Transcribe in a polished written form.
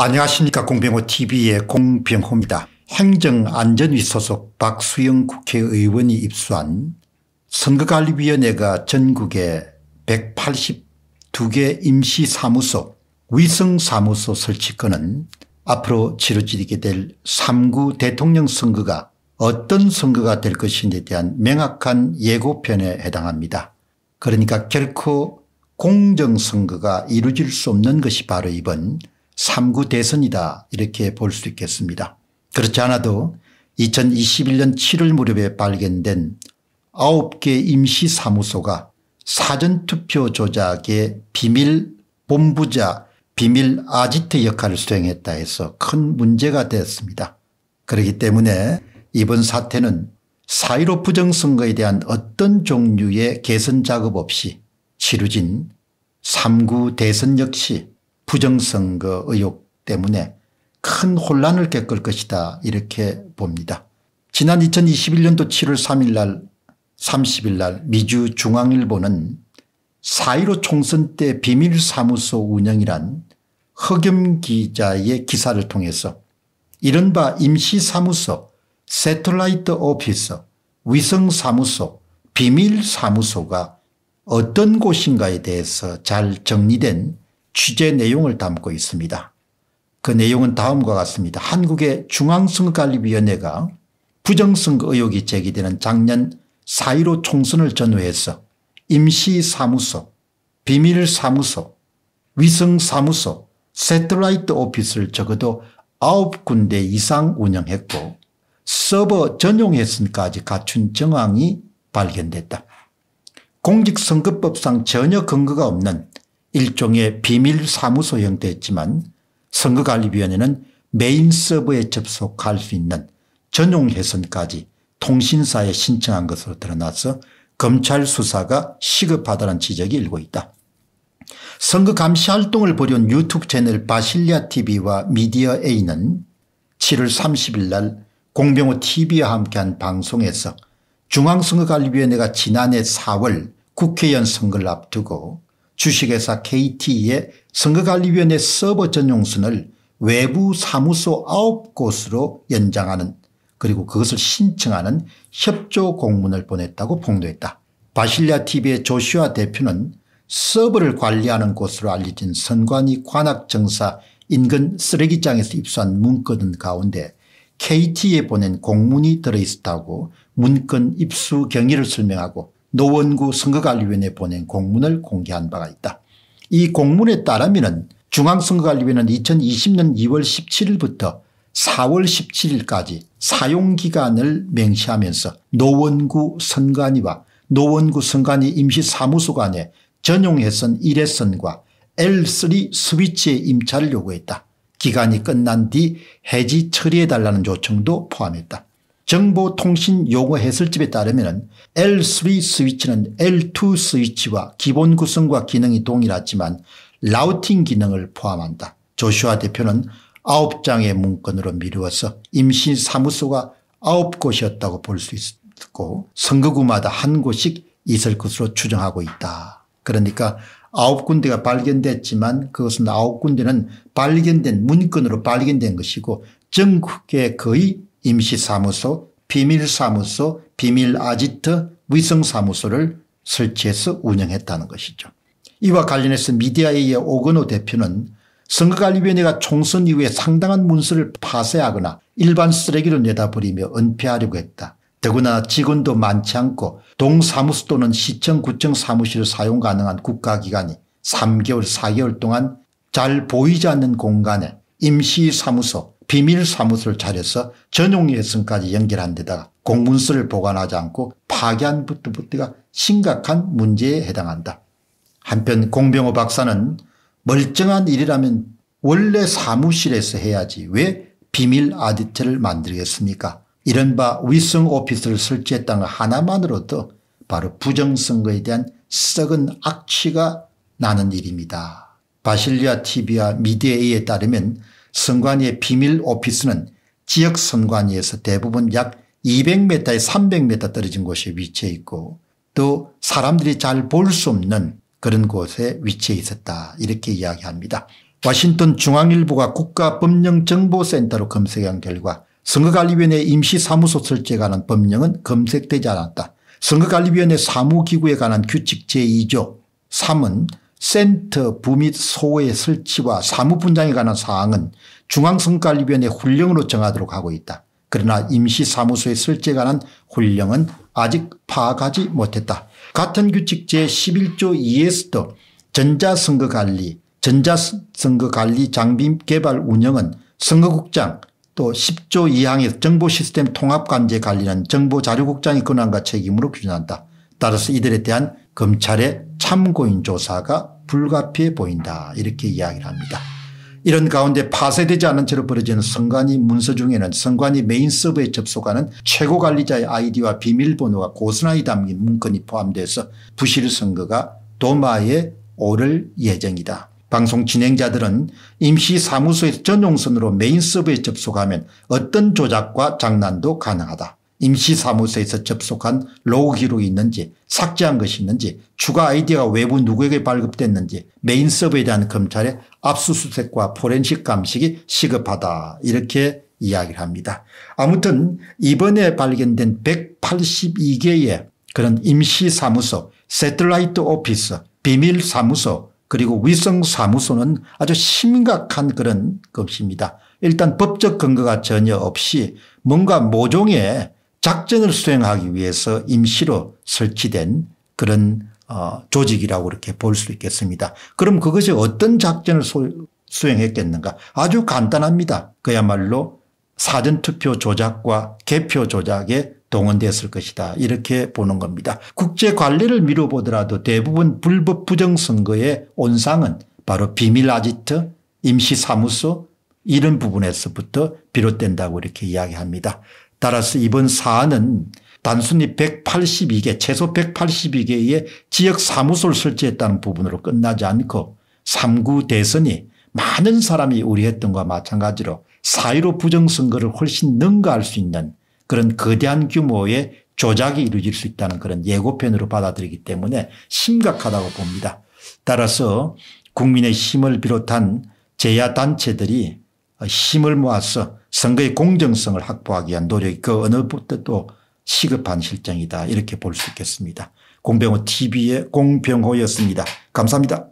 안녕하십니까. 공병호TV의 공병호입니다. 행정안전위 소속 박수영 국회의원이 입수한 선거관리위원회가 전국에 182개 임시사무소, 위성사무소 설치건은 앞으로 치러지게 될 3구 대통령 선거가 어떤 선거가 될 것인지에 대한 명확한 예고편에 해당합니다. 그러니까 결코 공정선거가 이루어질 수 없는 것이 바로 이번 3구 대선이다, 이렇게 볼 수 있겠습니다. 그렇지 않아도 2021년 7월 무렵에 발견된 9개 임시사무소가 사전투표 조작의 비밀 본부자, 비밀 아지트 역할을 수행했다 해서 큰 문제가 되었습니다. 그렇기 때문에 이번 사태는 4.15 부정선거에 대한 어떤 종류의 개선 작업 없이 치루진 3구 대선 역시 부정선거 의혹 때문에 큰 혼란을 겪을 것이다, 이렇게 봅니다. 지난 2021년도 7월 30일 날 미주 중앙일보는 4.15 총선 때 비밀사무소 운영이란 허겸 기자의 기사를 통해서 이른바 임시사무소, 새틀라이트 오피스, 위성사무소, 비밀사무소가 어떤 곳인가에 대해서 잘 정리된 취재 내용을 담고 있습니다. 그 내용은 다음과 같습니다. 한국의 중앙선거관리위원회가 부정선거 의혹이 제기되는 작년 4.15 총선을 전후해서 임시사무소, 비밀사무소, 위성사무소, 새틀라이트 오피스를 적어도 9군데 이상 운영했고 서버 전용 회선까지 갖춘 정황이 발견됐다. 공직선거법상 전혀 근거가 없는 일종의 비밀사무소 형태였지만 선거관리위원회는 메인 서버에 접속할 수 있는 전용 회선까지 통신사에 신청한 것으로 드러나서 검찰 수사가 시급하다는 지적이 일고 있다. 선거 감시 활동을 벌여온 유튜브 채널 바실리아TV와 미디어A는 7월 30일 날 공병호TV와 함께한 방송에서 중앙선거관리위원회가 지난해 4월 국회의원 선거를 앞두고 주식회사 KT의 선거관리위원회 서버 전용선을 외부 사무소 9곳으로 연장하는, 그리고 그것을 신청하는 협조 공문을 보냈다고 폭로했다. 바실리아TV의 조슈아 대표는 서버를 관리하는 곳으로 알려진 선관위 관악정사 인근 쓰레기장에서 입수한 문건 가운데 KT에 보낸 공문이 들어있었다고 문건 입수 경위를 설명하고 노원구 선거관리위원회에 보낸 공문을 공개한 바가 있다. 이 공문에 따르면 중앙선거관리위원회는 2020년 2월 17일부터 4월 17일까지 사용기간을 명시하면서 노원구 선관위와 노원구 선관위 임시사무소 간의 전용회선 1회선과 L3 스위치의 임차를 요구했다. 기간이 끝난 뒤 해지 처리해달라는 요청도 포함했다. 정보통신용어해설집에 따르면 L3 스위치는 L2 스위치와 기본 구성과 기능이 동일하지만 라우팅 기능을 포함한다. 조슈아 대표는 9장의 문건으로 미루어서 임시사무소가 9곳이었다고 볼 수 있고 선거구마다 한 곳씩 있을 것으로 추정하고 있다. 그러니까 9군데가 발견됐지만 그것은 9군데는 발견된 문건으로 발견된 것이고 전국에 거의 임시사무소, 비밀사무소, 비밀아지트, 위성사무소를 설치해서 운영했다는 것이죠. 이와 관련해서 미디어A의 오건호 대표는 선거관리위원회가 총선 이후에 상당한 문서를 파쇄하거나 일반 쓰레기로 내다버리며 은폐하려고 했다. 더구나 직원도 많지 않고 동사무소 또는 시청, 구청 사무실을 사용 가능한 국가기관이 3개월, 4개월 동안 잘 보이지 않는 공간에 임시사무소, 비밀사무소를 차려서 전용회선까지 연결한 데다가 공문서를 보관하지 않고 파기한 부터가 심각한 문제에 해당한다. 한편 공병호 박사는 멀쩡한 일이라면 원래 사무실에서 해야지 왜 비밀 아지트를 만들겠습니까? 이른바 위성 오피스를 설치했다는 것 하나만으로도 바로 부정선거에 대한 썩은 악취가 나는 일입니다. 바실리아TV와 미디어A에 따르면 선관위의 비밀 오피스는 지역 선관위에서 대부분 약 200m에 300m 떨어진 곳에 위치해 있고 또 사람들이 잘 볼 수 없는 그런 곳에 위치해 있었다, 이렇게 이야기합니다. 워싱턴 중앙일보가 국가법령정보센터로 검색한 결과 선거관리위원회 임시사무소 설치에 관한 법령은 검색되지 않았다. 선거관리위원회 사무기구에 관한 규칙 제2조 3은 센터 부및 소의 설치와 사무분장에 관한 사항은 중앙선거관리위원회 훈령으로 정하도록 하고 있다. 그러나 임시사무소의 설치에 관한 훈령은 아직 파악하지 못했다. 같은 규칙 제11조 2에서도 전자선거관리 장비 개발 운영은 선거국장 또 10조 2항에서 정보시스템 통합관제 관리는 정보자료국장의 권한과 책임으로 규정한다. 따라서 이들에 대한 검찰의 참고인 조사가 불가피해 보인다. 이렇게 이야기를 합니다. 이런 가운데 파쇄되지 않은 채로 벌어지는 선관위 문서 중에는 선관위 메인 서버에 접속하는 최고 관리자의 아이디와 비밀번호가 고스란히 담긴 문건이 포함돼서 부실 선거가 도마에 오를 예정이다. 방송 진행자들은 임시사무소에서 전용선으로 메인 서버에 접속하면 어떤 조작과 장난도 가능하다. 임시사무소에서 접속한 로그 기록이 있는지, 삭제한 것이 있는지, 추가 아이디가 외부 누구에게 발급됐는지, 메인 서버에 대한 검찰의 압수수색과 포렌식 감식이 시급하다. 이렇게 이야기를 합니다. 아무튼 이번에 발견된 182개의 그런 임시사무소, 새틀라이트 오피스, 비밀사무소, 그리고 위성사무소는 아주 심각한 그런 것입니다. 일단 법적 근거가 전혀 없이 뭔가 모종의 작전을 수행하기 위해서 임시로 설치된 그런 조직이라고 이렇게 볼 수 있겠습니다. 그럼 그것이 어떤 작전을 수행했겠는가? 아주 간단합니다. 그야말로 사전투표 조작과 개표 조작에 동원됐을 것이다. 이렇게 보는 겁니다. 국제 관례를 미뤄보더라도 대부분 불법 부정선거의 온상은 바로 비밀 아지트, 임시사무소 이런 부분에서부터 비롯된다고 이렇게 이야기합니다. 따라서 이번 사안은 단순히 182개, 최소 182개의 지역사무소를 설치했다는 부분으로 끝나지 않고 3구 대선이 많은 사람이 우려했던 것과 마찬가지로 4.15 부정선거를 훨씬 능가할 수 있는 그런 거대한 규모의 조작이 이루어질 수 있다는 그런 예고편으로 받아들이기 때문에 심각하다고 봅니다. 따라서 국민의힘을 비롯한 제야단체들이 힘을 모아서 선거의 공정성을 확보하기 위한 노력이 그 어느 때도 시급한 실정이다. 이렇게 볼 수 있겠습니다. 공병호 TV의 공병호였습니다. 감사합니다.